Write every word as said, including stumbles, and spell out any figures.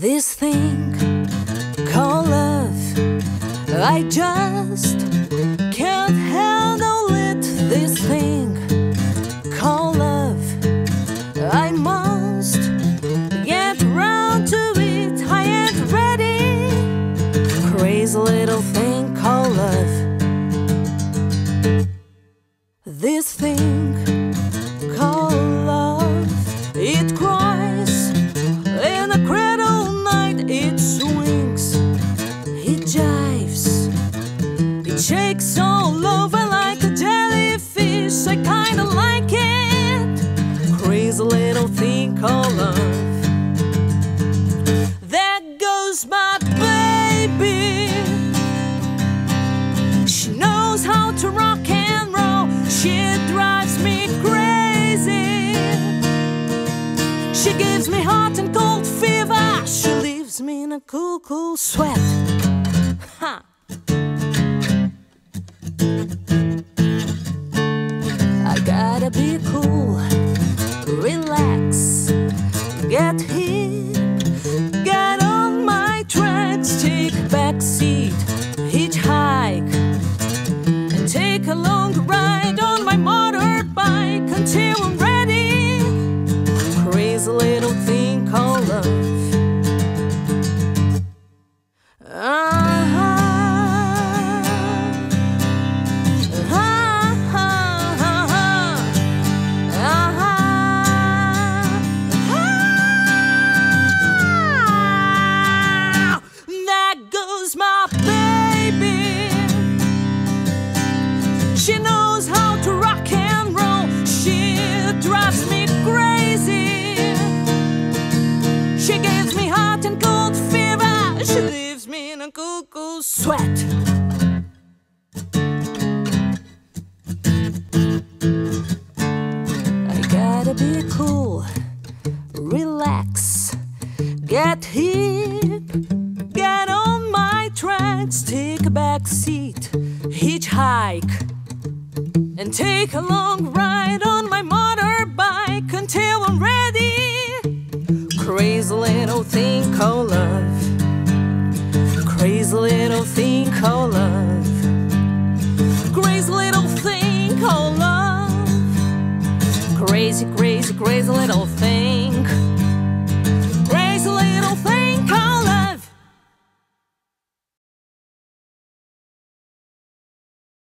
this thing called love. I just can't handle it. This thing called love, I must get round to it. I ain't ready. Crazy little thing called love. This thing called love, it cries in a cradle night. It swings, it jives, it shakes all over like a jellyfish. I kinda like it. Crazy little thing called love. There goes my baby. She knows how to rock and roll. She drives me crazy. She gives me hot and cold fever. She leaves me in a cool, cool sweat. Ha! I gotta be cool, relax, get hip, get on my tracks, take back seat, hitchhike, and take a long ride on my motorbike until I'm ready. Crazy little thing called love. Ah. She knows how to rock and roll. She drives me crazy. She gives me hot and cold fever. She leaves me in a cool, cool sweat. I gotta be cool, relax, get hip, get on my tracks, take a back seat, hitchhike, and take a long ride on my motorbike until I'm ready. Crazy little thing called love. Crazy little thing called love. Crazy little thing called love. Crazy, crazy, crazy little thing.